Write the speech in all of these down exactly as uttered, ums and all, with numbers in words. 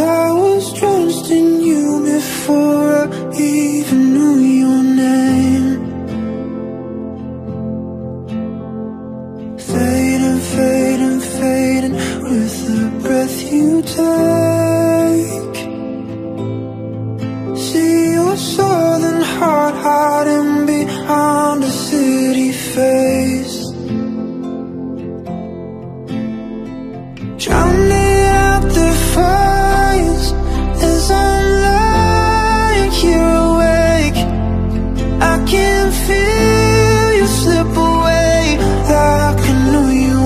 I was drenched in you before I even knew your name. Fading, fading, fading with the breath you take. See your southern heart hiding behind a city face. Drowning out the fires as I'm lying here awake. I can feel you slip away like I knew you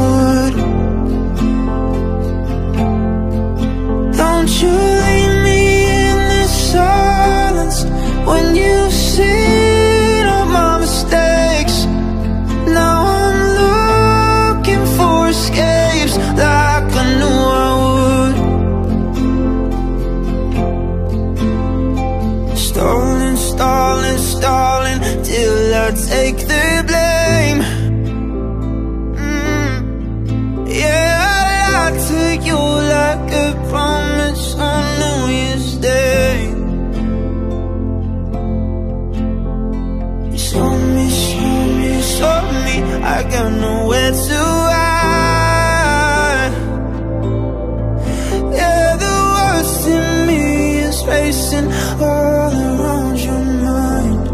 would. Don't you leave me in this silence when you've seen all my mistakes. Now I'm looking for escapes like I knew I would. Stalling, stalling, stalling till I take the blame. Mm. Yeah, I lied to you like a promise on New Year's Day. You saw me, saw me, saw me. I got nowhere to hide. Facing all around your mind.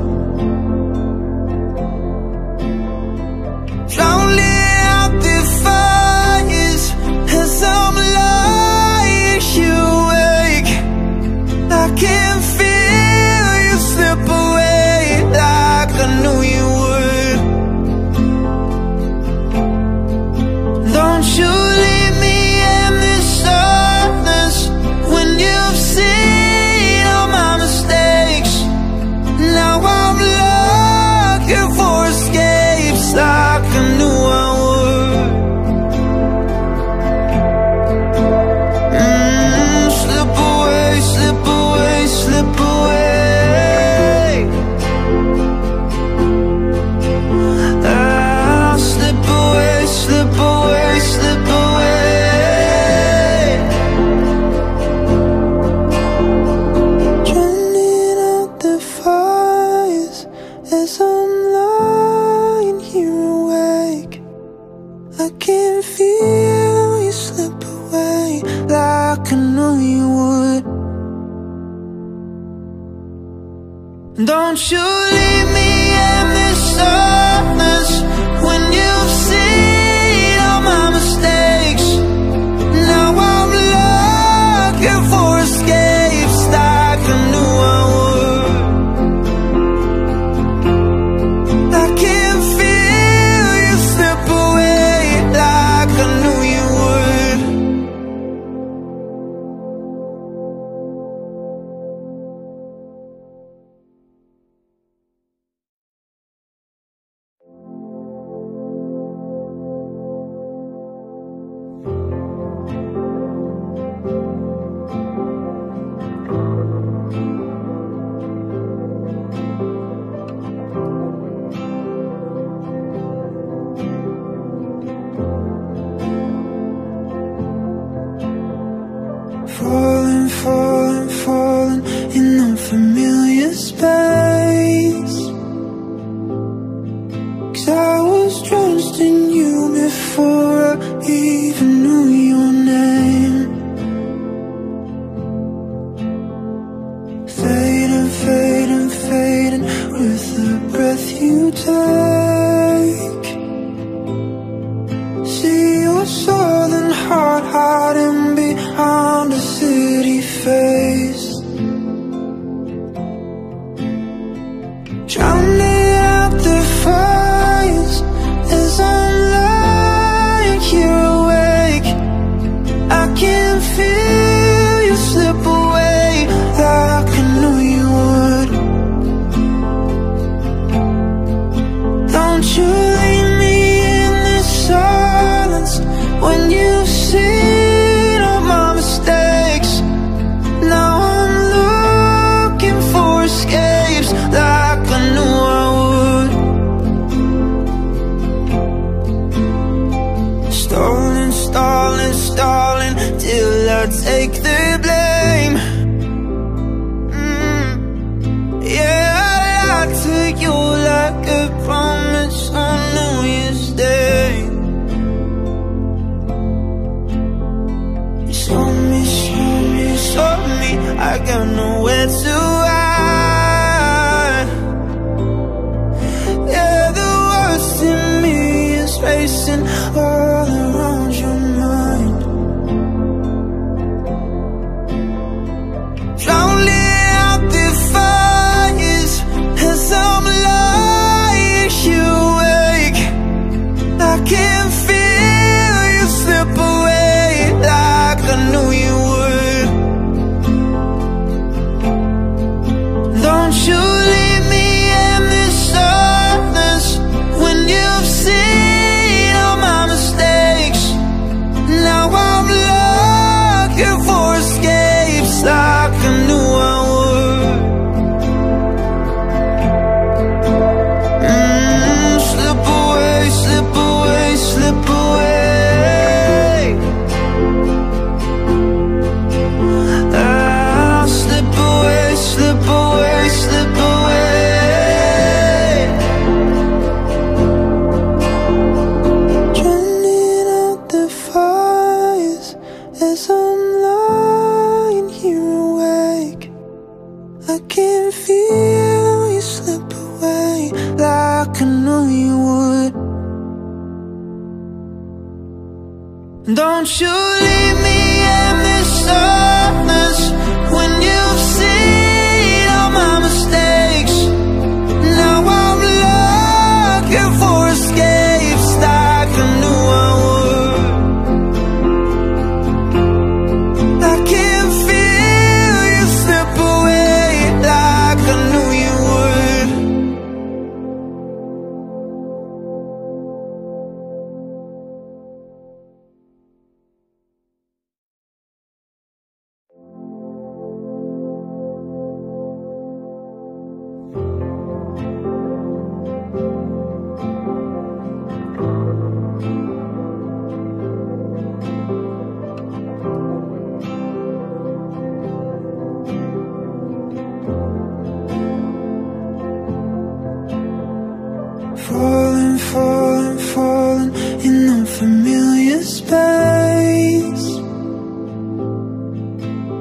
Drowning out the fires as I'm lying here awake. I can feel you slip away like I knew you would. Don't you leave me in this silence when you've seen like I knew I would. Mm, slip away, slip away, slip away. Ah, slip away, slip away, slip away. Drowning out the fires as I'm lying. I can feel you slip away like I knew you would. Don't you leave me in this darkness when you've seen all my mistakes. Now I'm looking for escapes like I knew I would. I can feel you slip away like I knew you would. Falling, falling, falling in unfamiliar space. Cause I was drenched in you before I even knew your name. Fading, fading, fading with the breath you take. See your southern heart hiding behind a city face. Drowning out the fires as I'm lying here awake. I can feel you slip away like I knew you would. Don't you leave me in this silence when you see stalling, stalling, stalling till I take the blame.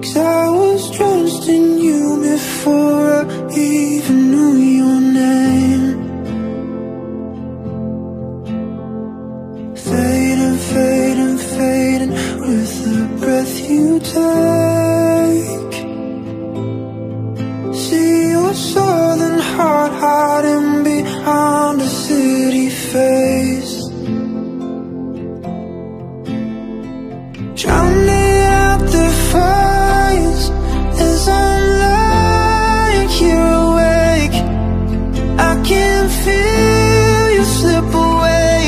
'Cause I was trusting you before I even knew your name. Fading, fading, fading with the breath you take. See your southern heart hiding behind a city face. Drowning out the fires as I'm lying here awake. I can feel you slip away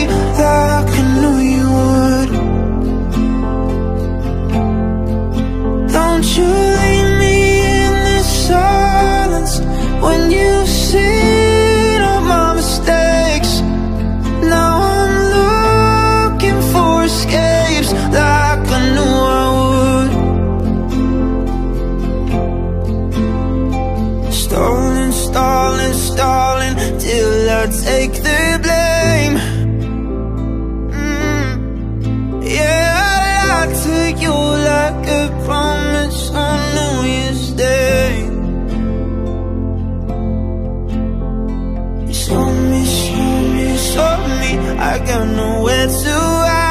like I knew you would. Don't you leave me in this silence when you see all my mistakes. Now I'm looking for escapes like I knew I would. Stalling, stalling, stalling till I take the blame. mm. Yeah, I lied to you like a promise on New Year's Day. You saw me, saw me, saw me, I got nowhere to hide.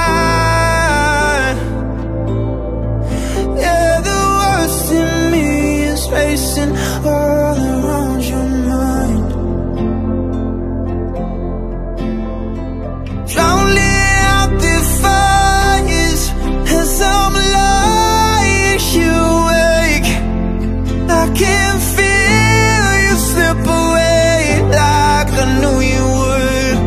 Facing all around your mind. Drowning out the fires as I'm lying here awake. I can feel you slip away like I knew you would.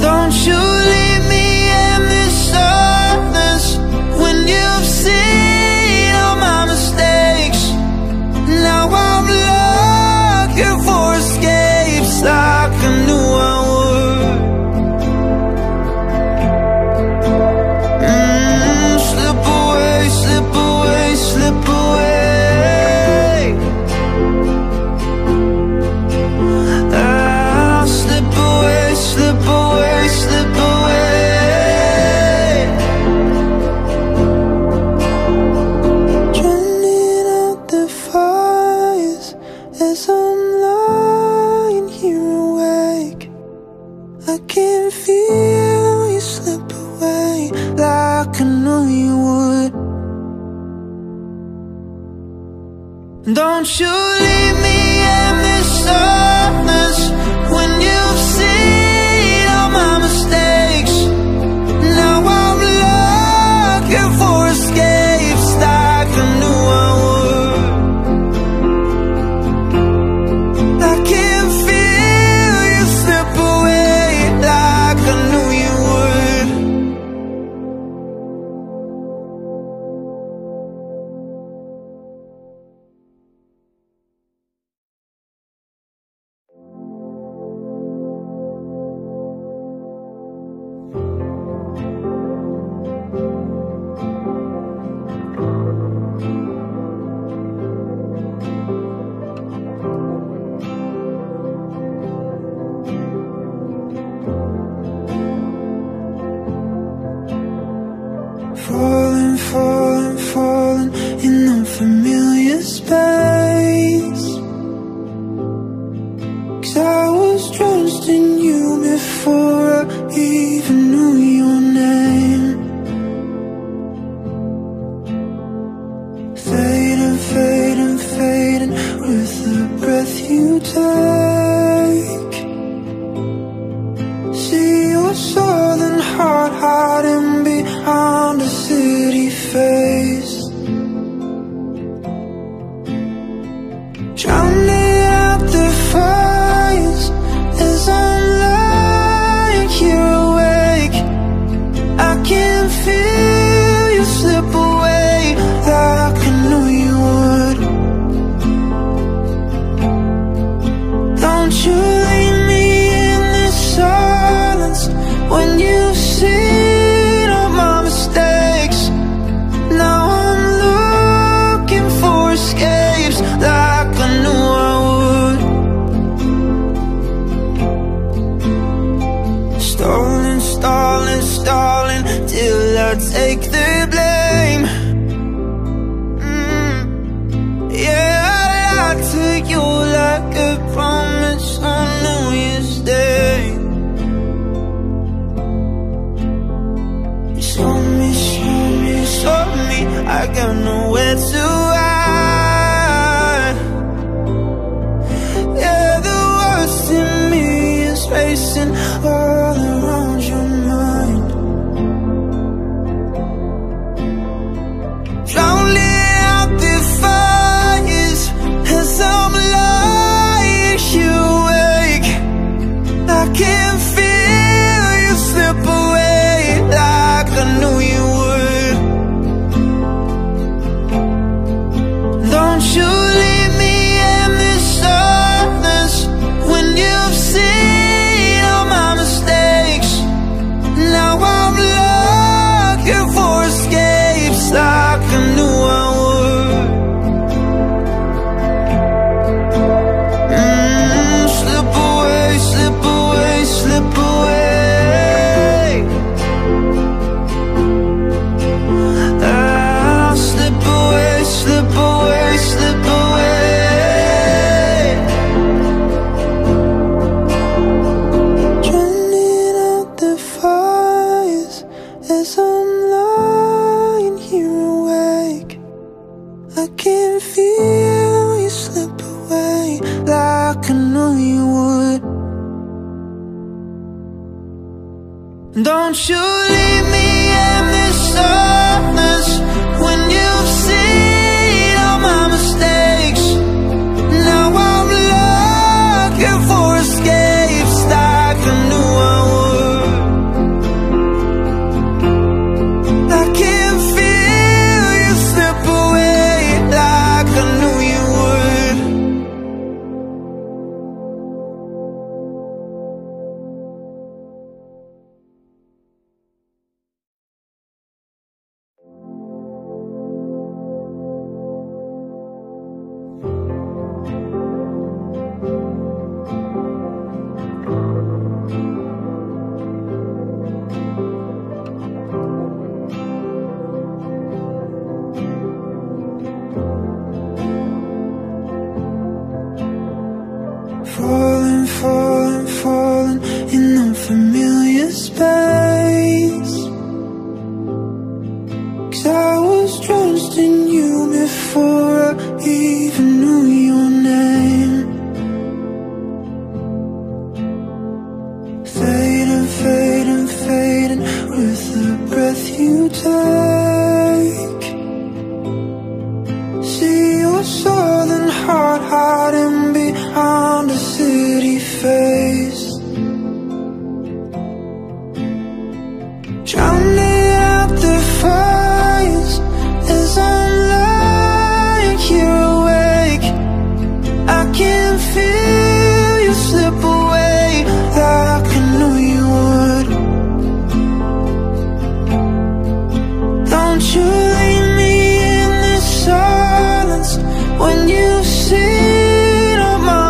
Don't you leave me in this silence when you've seen don't you leave me in this silence when you've seen all my mistakes. Now I'm looking for escapes like I knew I would. I can feel you slip away like I knew you would. Falling, falling, falling in unfamiliar space. 'Cause I was trusting you before I even knew your name. Fading, fading, fading with the breath you take. See your southern heart hiding behind a city face. Drowning out the fires as I'm lying here awake. I can feel you slip away like I knew you would. got nowhere to hide. Yeah, the worst in me is racing all around your mind. Drowning out the fires as I'm lying awake. I can feel you slip away like I knew you would. Don't you leave me in this silence when you've seen all my mistakes. Now I'm looking for escapes like I knew I would. Mm, slip away, slip away, slip away. Ah, slip away, slip away. Don't you leave me in this darkness when you've seen all my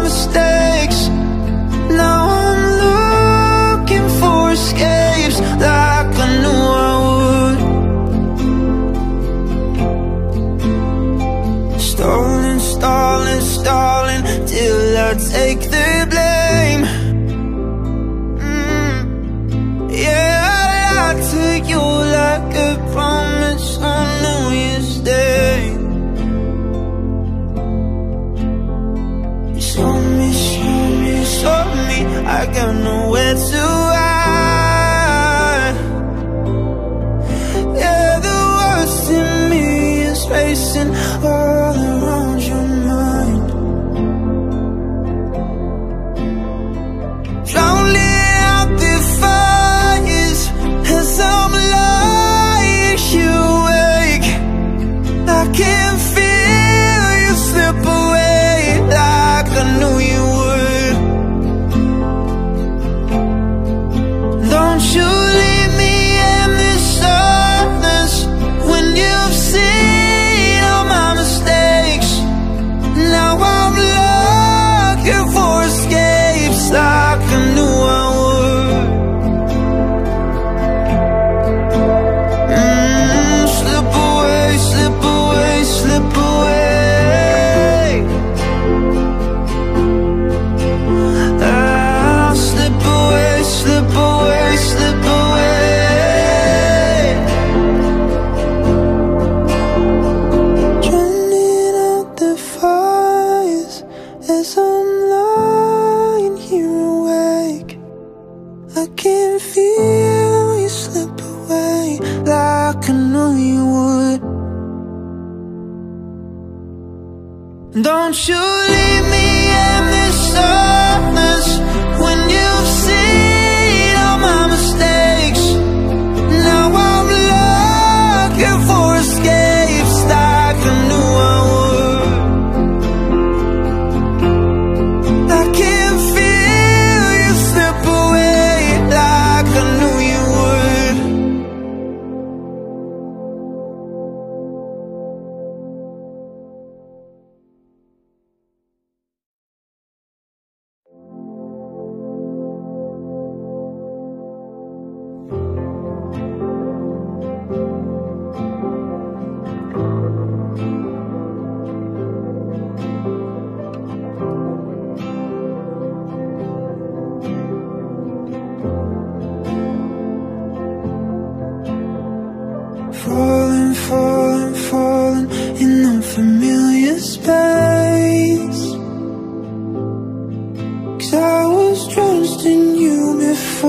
mistakes. Now I'm looking for escapes like I knew I would. I can feel you slip away like I knew you would. When you've seen all my mistakes. Don't you leave me in this darkness when you've seen all my mistakes. Now I'm looking for escapes like I knew I would. I can feel you slip away like I knew you would. Falling, falling, falling in unfamiliar space, 'cause I was trusting you before I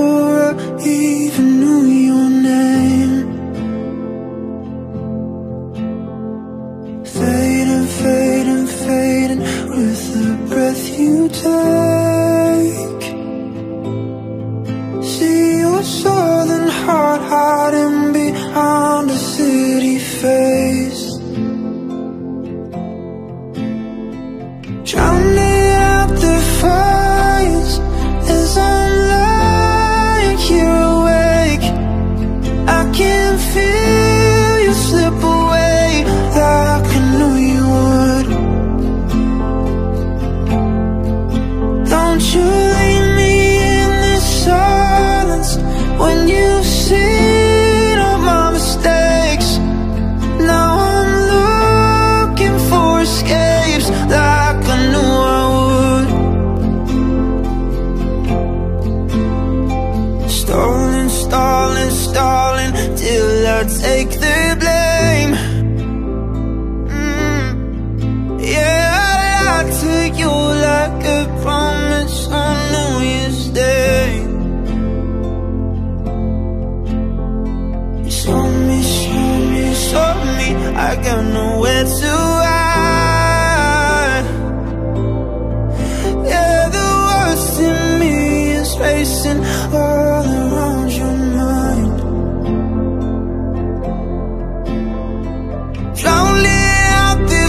even knew your name. Fading, fading, fading with the breath you take. See your southern heart hiding behind a city face. Drowning out the fires as I'm lying here awake. I can feel you slip away like I knew you would. Don't you leave me in this silence when you see stalling till I take the blame. mm. Yeah, I lied to you like a promise on New Year's Day. You saw me, saw me, saw me, I got nowhere to hide. Yeah, the worst in me is racing all around your mind. Don't you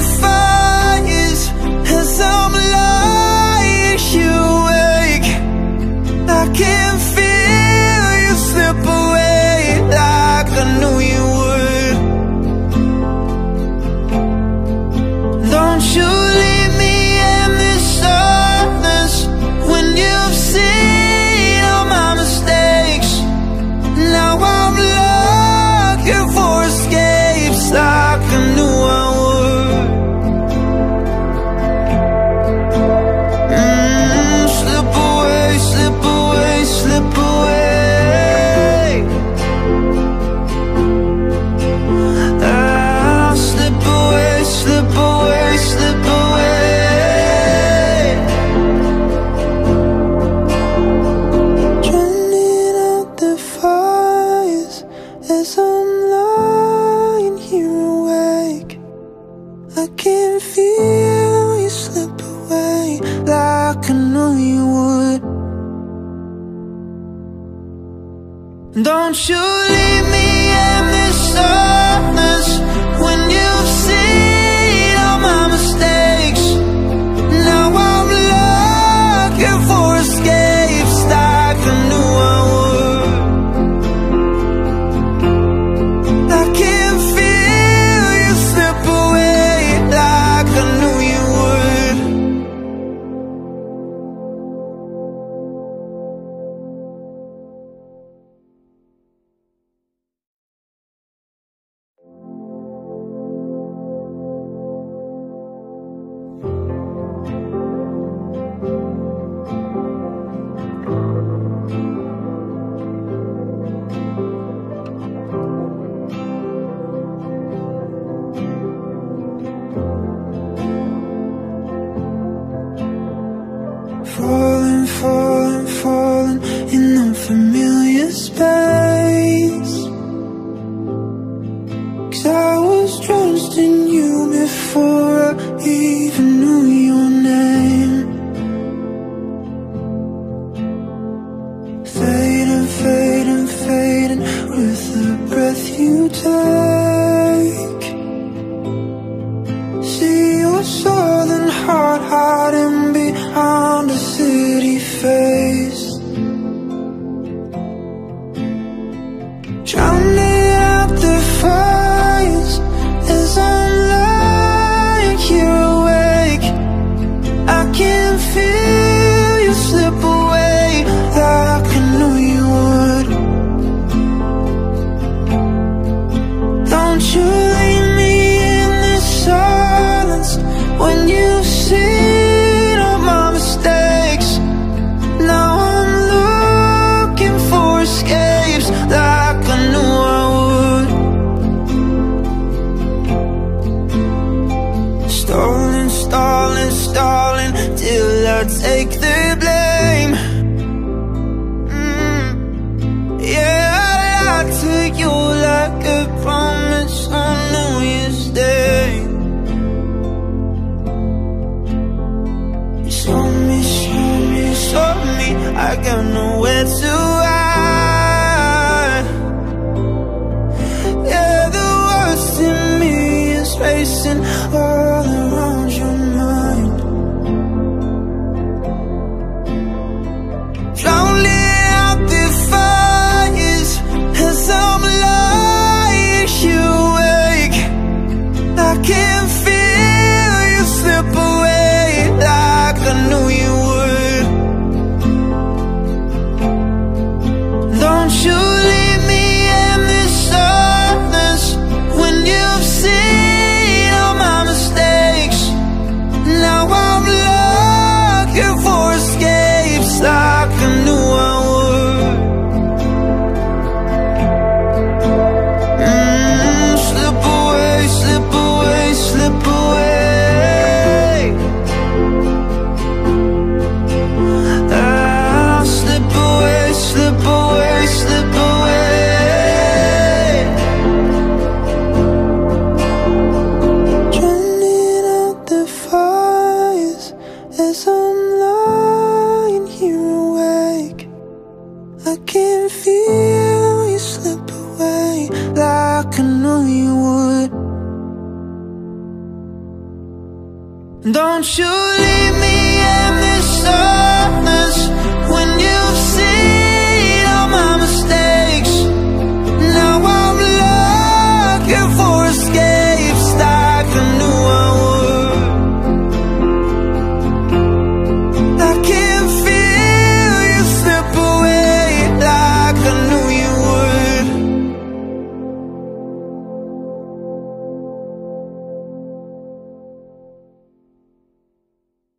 leave me in this darkness when you've seen all my mistakes. Now I'm looking for escapes like I knew I would. I can feel you slip away like I knew you would. Falling, falling, falling in unfamiliar space, 'cause I was trusting you before I even knew. or take the blame. mm. Yeah, I lied to you like a promise on New Year's Day. Show me, show me, show me, I got nowhere to hide. Yeah, the worst in me is racing all around your mind. Drowning out the fires as I'm lying awake. I can feel you slip away like I knew you would. Don't you leave me in this darkness when you've seen all my mistakes. Now I'm looking for escapes like I knew I would. mm, Slip away, slip away, slip away. Ah, slip away, slip away, slip away. Drowning out the fires as I'm lying here awake. I can feel you slip away like I knew you would. Don't you leave me in this darkness when you've seen all my mistakes. Now I'm looking for escapes like I knew I would. I can feel you slip away like I knew you would.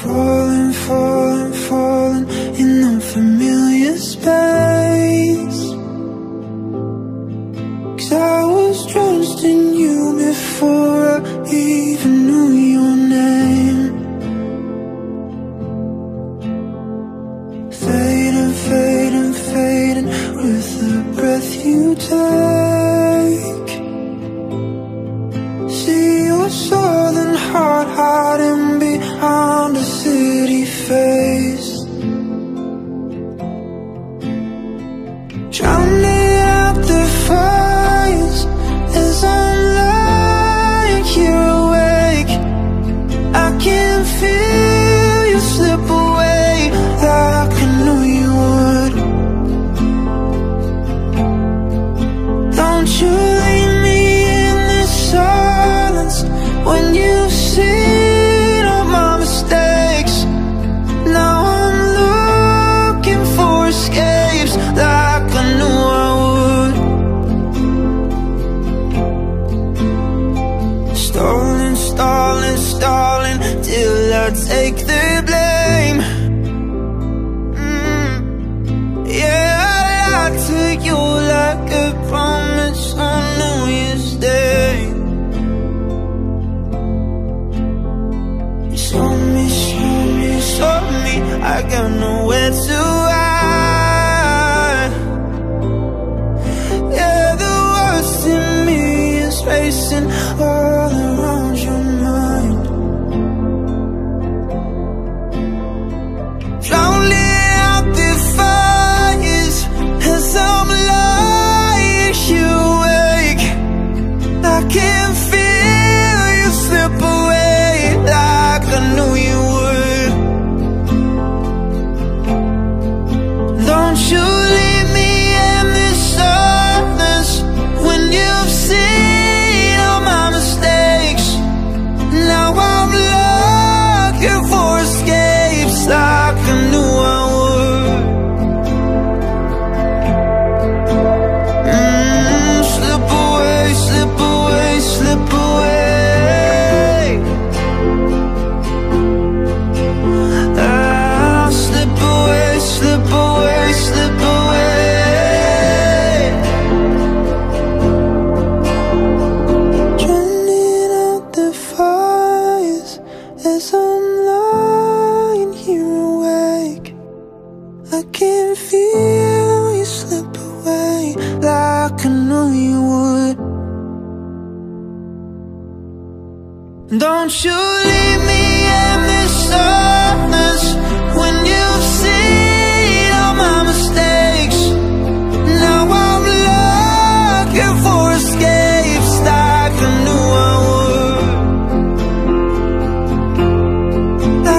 Falling, falling, falling in unfamiliar space. 'Cause I was drenched in you before I even knew your name. Fading, fading, fading with the breath you take. See your southern heart hiding behind a city face. Drowning out the fires as I'm lying here awake. I can feel you slip away like I knew you would. Don't you leave me in this silence when you've seen till I take the blame. mm. Yeah, I lied to you like a promise on New Year's Day. Show me, show me, show me, I got nowhere to hide. Yeah, the worst in me is racing all around your mind. I can feel you slip away like I knew you would. Don't you leave me in this darkness when you've seen all my mistakes. Now I'm looking for escapes like I knew I would. I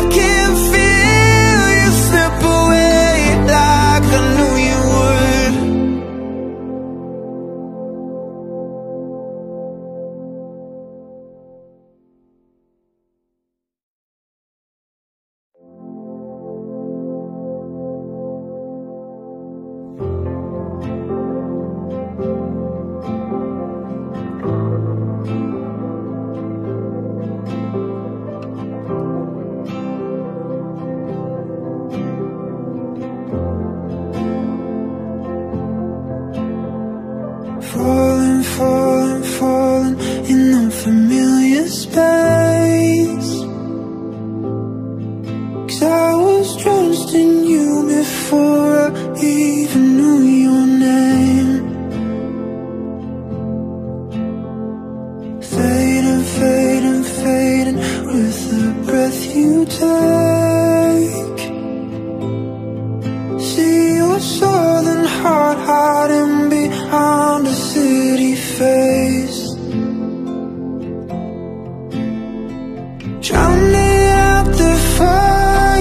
can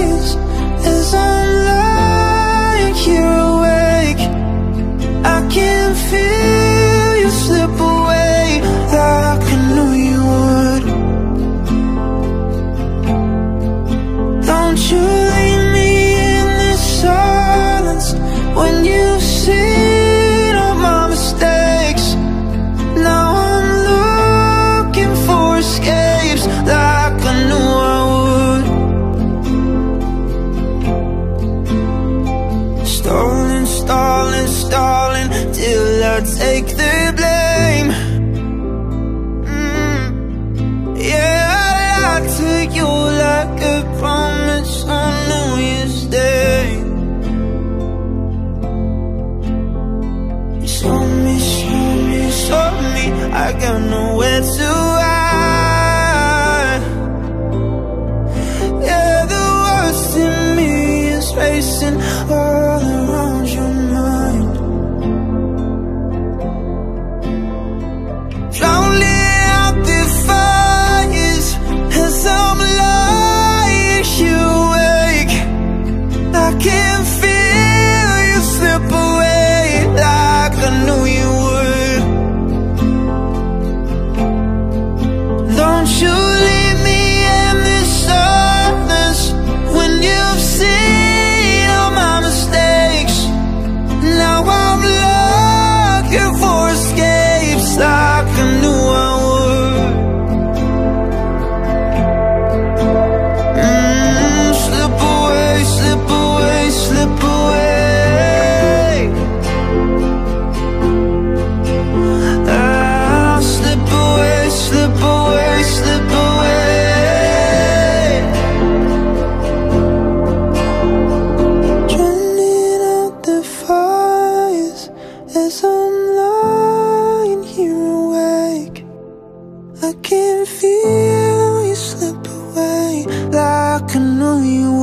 feel you slip away like I knew you would. Don't you leave me in this darkness when you've seen all my mistakes. Now I'm looking for escapes like I knew I would. I can feel you slip away like I knew you would.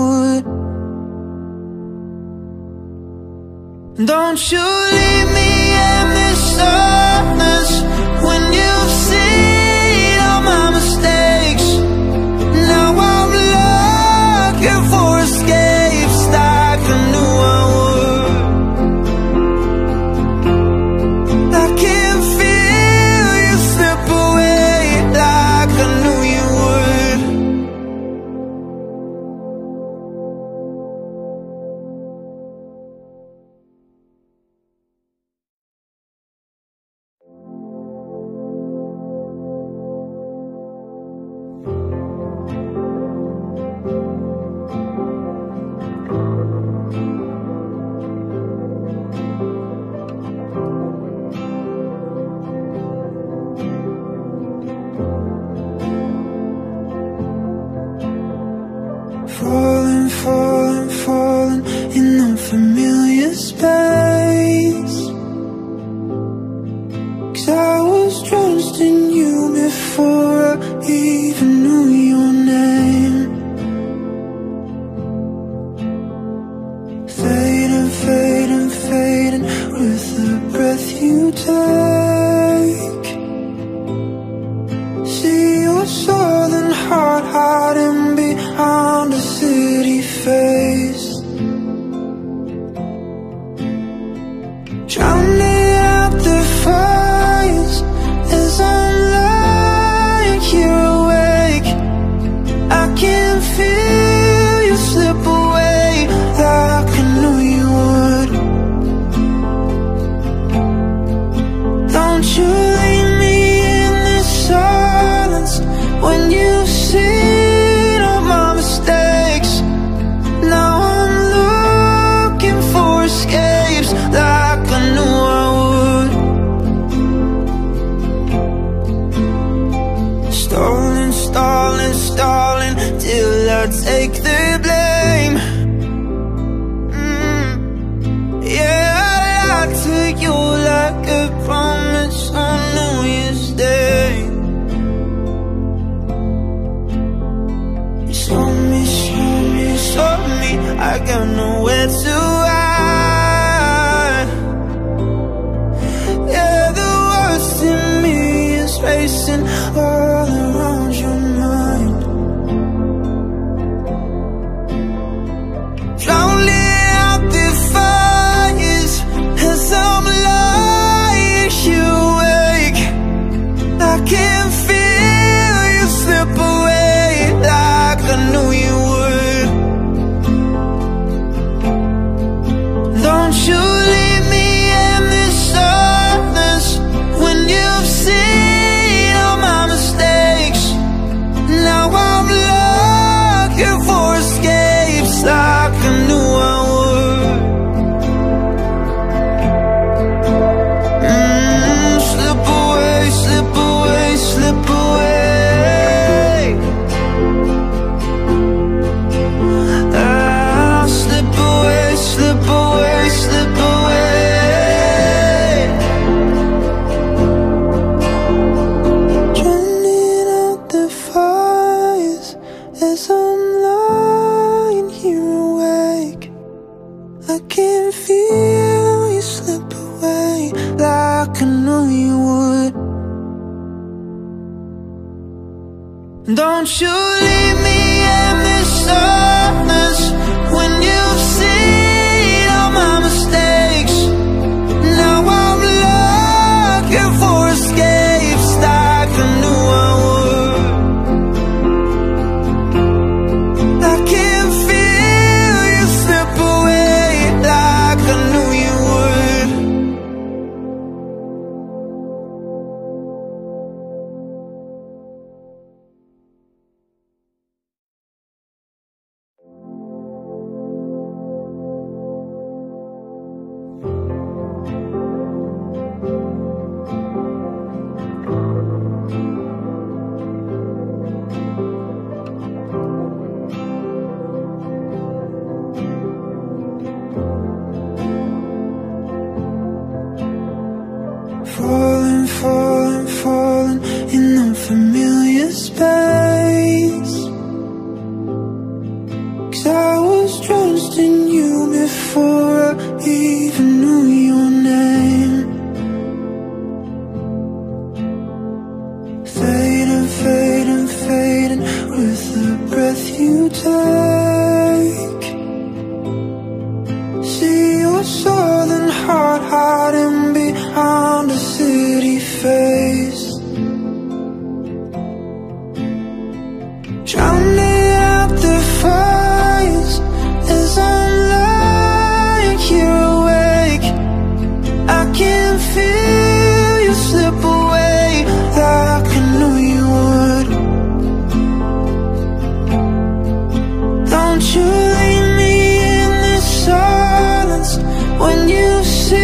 you take. See your southern heart hiding behind a city face, drowning out the fires as I'm lying here awake. I can feel you slip away like I knew you would. Don't you leave me in this silence when you've seen all my mistakes. Now I'm looking for escapes like I knew I would. Stalling, stalling, stalling till I take the blame. Mm. Yeah, I lied to you like a promise on New Year's Day. You saw me, saw me, saw me. I got nowhere to hide. Yeah, the worst in me is racing all around your mind. Drowning out the fires as I'm lying here awake. I can feel you slip away like I knew you would. Don't you leave me in this silence when you've seen all my mistakes. Now I'm looking for escapes like I knew I would. Mm, slip away, slip away, slip away. Ah, slip away, slip away, slip away. Drowning out the fires as I'm lying here awake. I can feel you slip away like I knew you would. Don't you leave me in this darkness when you've seen all my mistakes. Now I'm looking for escapes like I knew I would. I can feel you slip away like I knew you would. Falling, falling, falling in unfamiliar space. 'Cause I was drenched in you before I even knew your name. Fading, fading, fading with the breath you take. See your southern heart hiding behind a city face, drowning out the fires as I'm lying here awake. I can feel you slip away like I knew you would. Don't you leave me in this silence when you see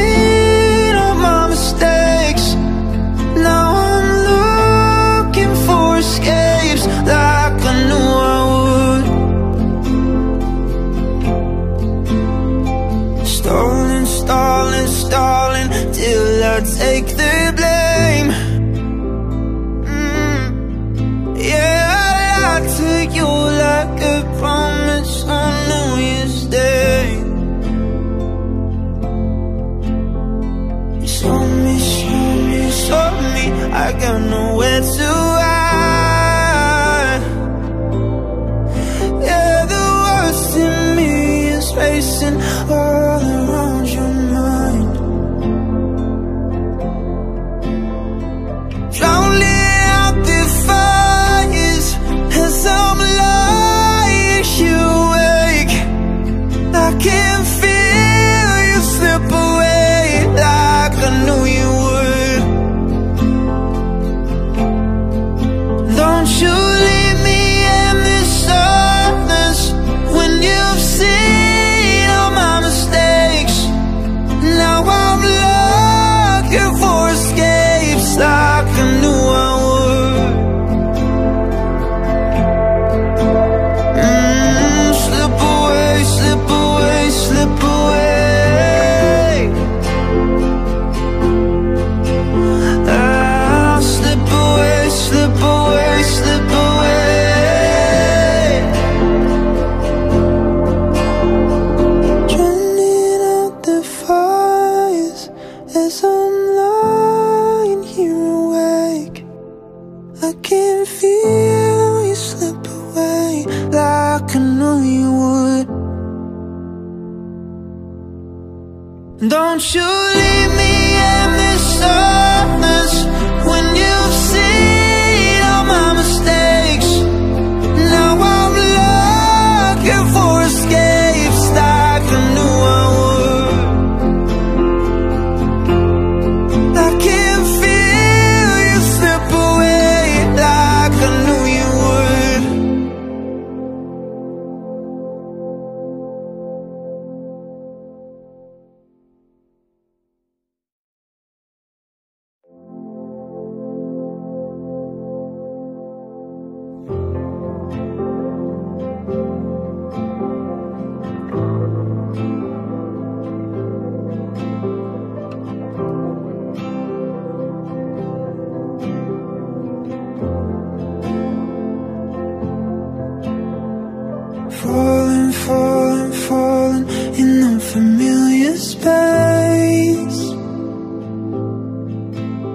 all my mistakes. Now I'm looking for escapes like I knew I would. Stalling, stalling, stalling till I take the blame. Mm. Yeah, I lied to you like a promise on New Year's Day. You saw me. can feel you slip away like I knew you would. Don't you leave me in this silence when you've seen all my mistakes. Now I'm looking for escapes like I knew I would. I can feel you slip away like I knew you would. Don't you leave me in this silence when you've seen all my mistakes. Now I'm looking for escapes like I knew I would. I can feel you slip away like I knew you would. Falling, falling, falling in unfamiliar space,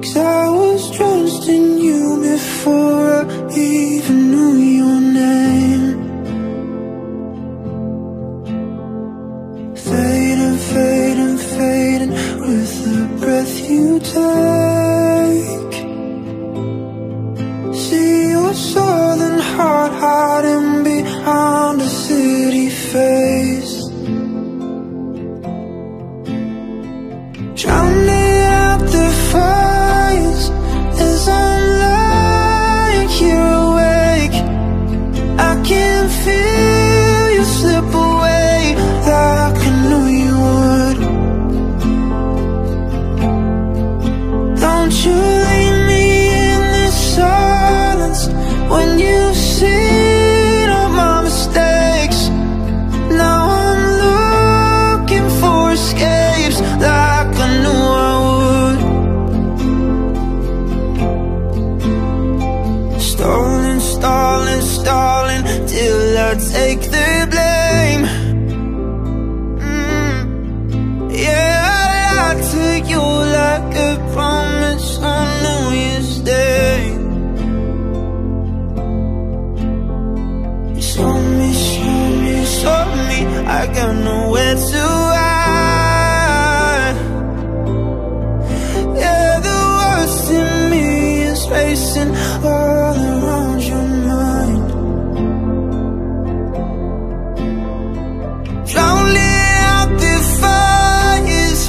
'cause I was trusting you before I even knew your name. Fading, fading, fading with the breath you take. See your southern heart hiding behind a city face, drowning out the fires as I'm lying here awake. I can feel you slip away like I knew you would. Don't you leave me in this silence when you see till I take the blame. mm. Yeah, I lied to you like a promise on New Year's Day. You saw me, saw me, saw me, I got nowhere to hide. Yeah, the worst in me is facing all around your mind. Drowning out the fires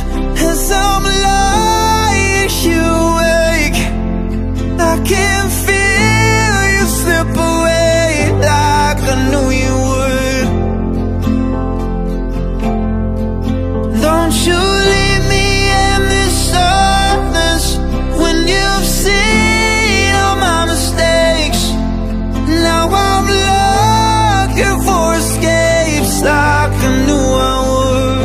as I'm lying here awake. I can feel you slip away like I knew you would. Don't you leave me in this silence when you've seen all my mistakes. Now I'm looking for escapes like I knew I would.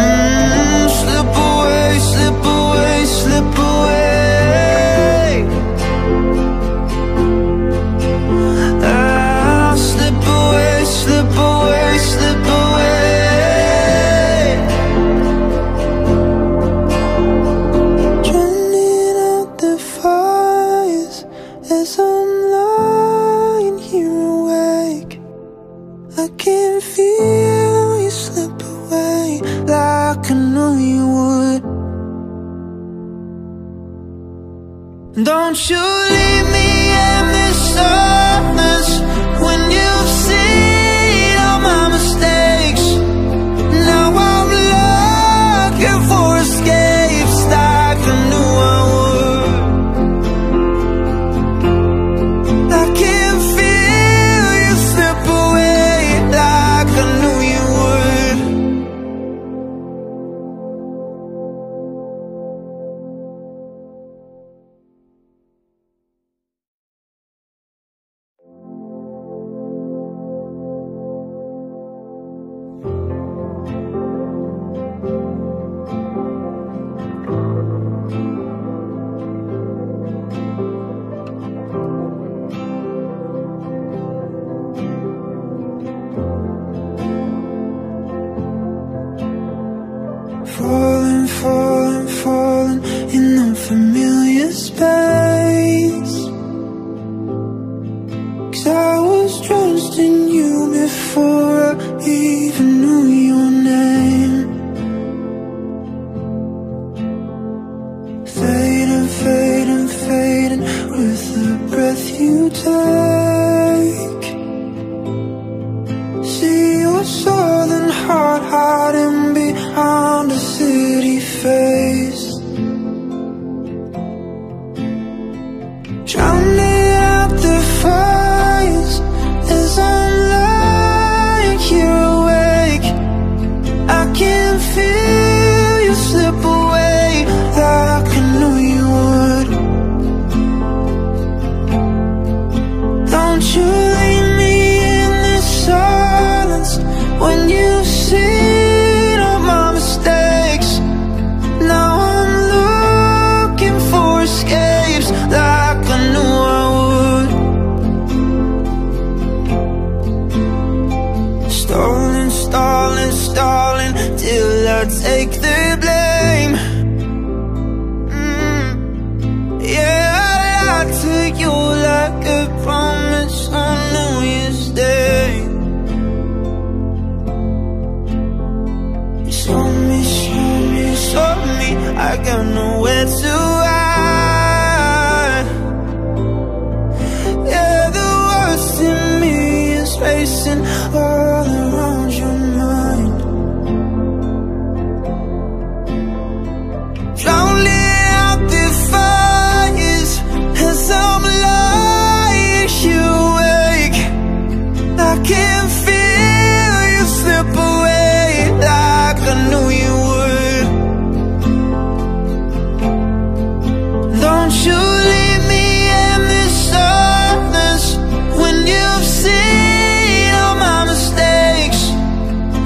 Mm, slip away, slip away, slip away. Ah, slip away, slip away, slip away. Drowning out the fires as I'm lying here awake. I can feel you slip away like I knew you would. Don't you leave me in this silence when you've seen space, 'cause I was trusting you before I even knew your name. Fading, fading, fading with the breath you take. See your southern heart hiding behind a city face. Drowning out the fires as I'm lying here awake. I can feel you slip away like I knew you would. Don't you leave me in this silence when you seen all my mistakes. Now I'm looking for escapes like I knew I would. Stalling, stalling, stalling till I take the blame. Mm. Yeah, I lied to you like a promise on New Year's Day. You saw me, saw me, saw me. I got nowhere to hide. Yeah, the worst in me is racing all around your mind. Drowning out the fires as I'm lying here awake. I can feel you slip away like I knew you would. Don't you leave me in this silence when you've seen all my mistakes.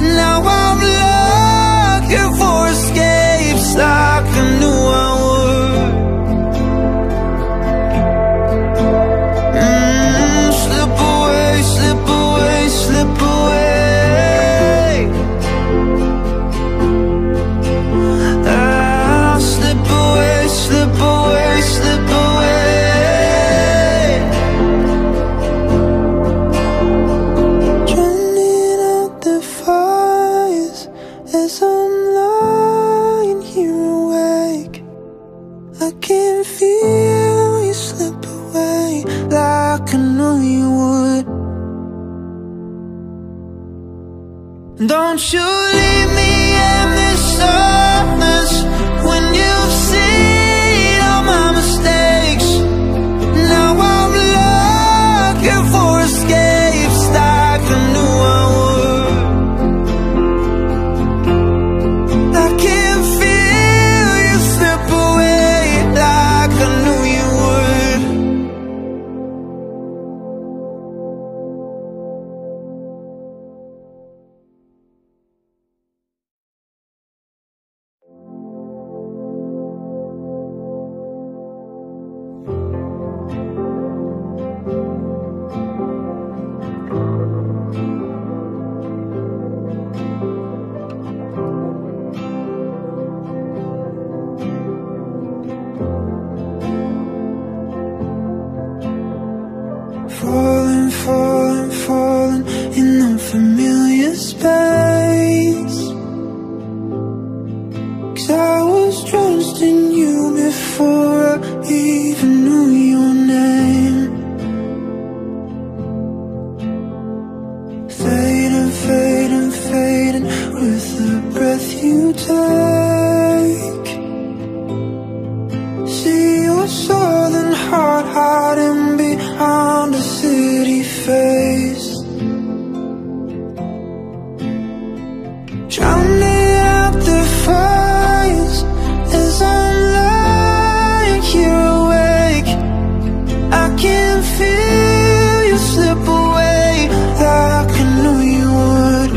Now I'm looking for escapes like I knew I would. Mm, slip away, slip away, slip away. Ah, slip away, slip away, slip away. Drowning out the fires as I'm lying here awake. I can feel you slip away like I knew you would. Don't you leave me in this silence when you've seen all my mistakes. Now I'm looking for escapes like I knew I would. I can feel you slip away like I knew you would. Falling, falling, falling in unfamiliar space, 'cause I was trusting you before I even knew your name. Fading, fading, fading with the breath you take. See your southern heart hiding behind a city face. Drowning out the fires as I'm lying here awake. I can feel you slip away like I knew you would.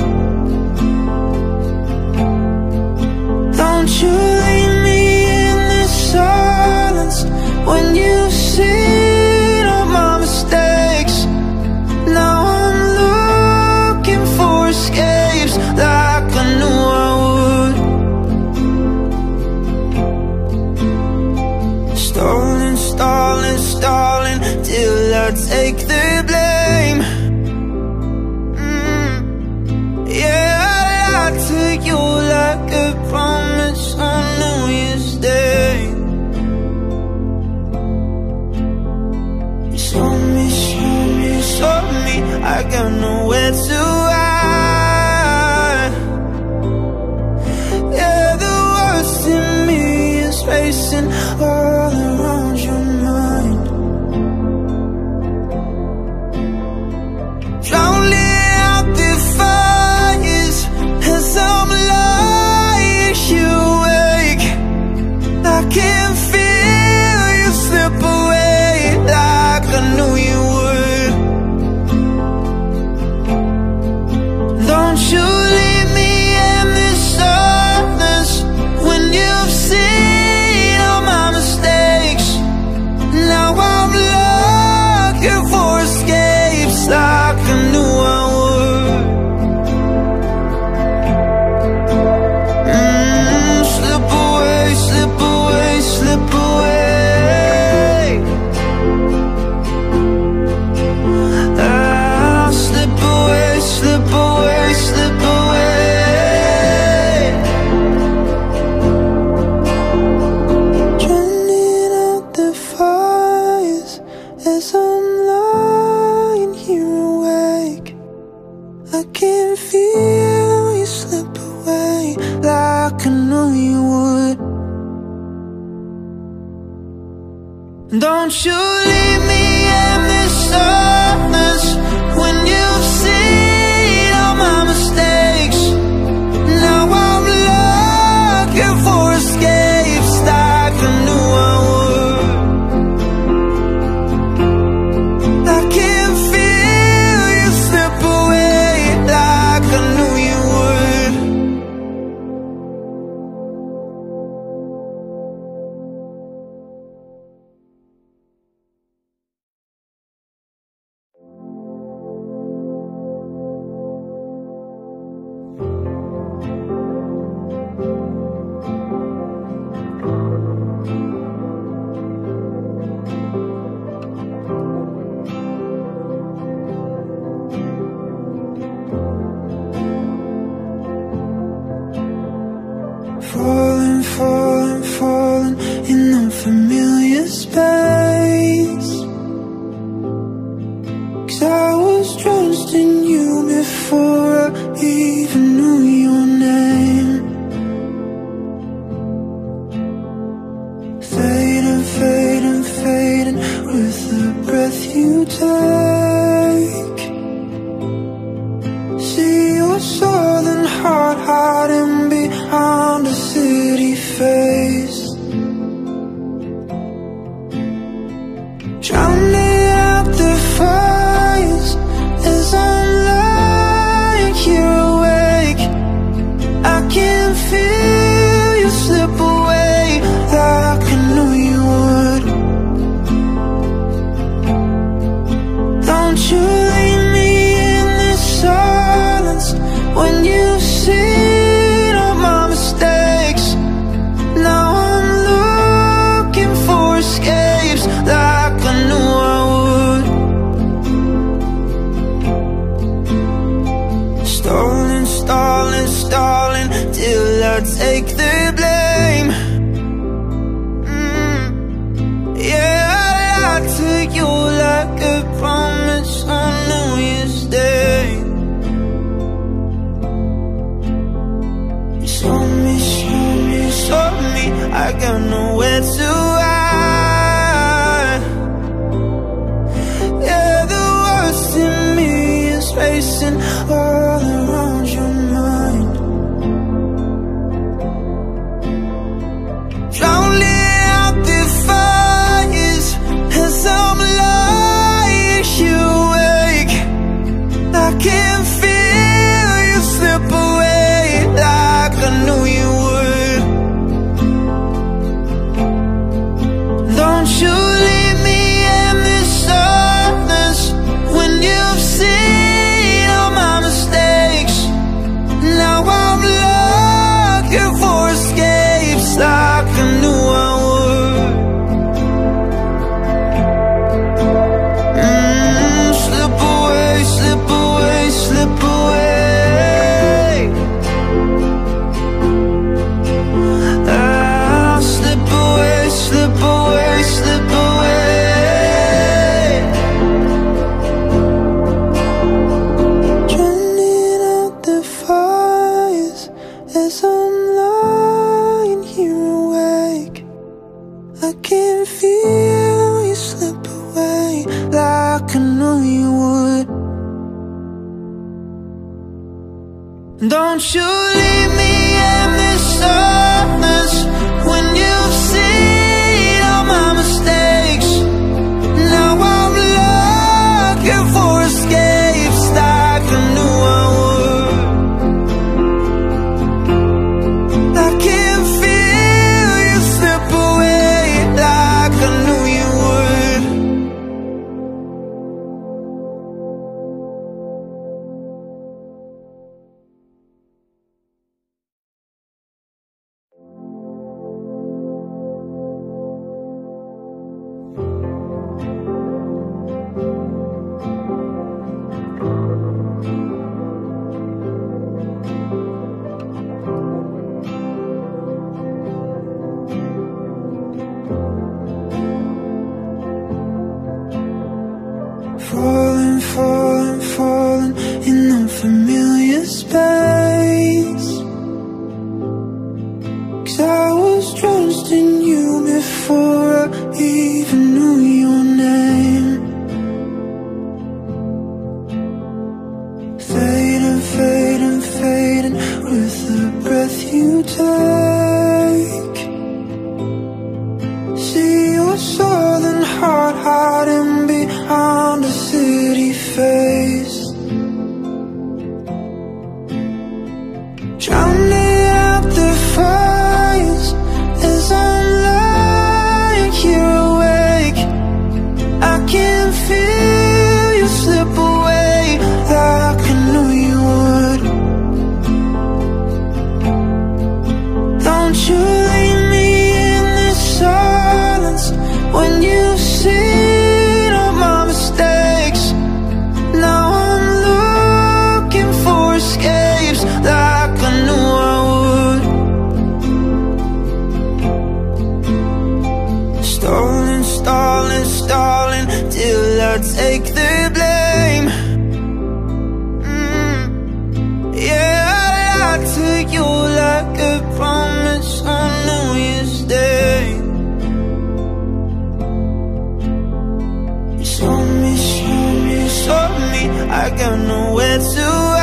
I can feel you slip away like I knew you would. Don't you leave me in this silence when you've seen all my mistakes. Now I'm looking for escapes like I knew I would. I can feel you slip away like I knew you I got nowhere to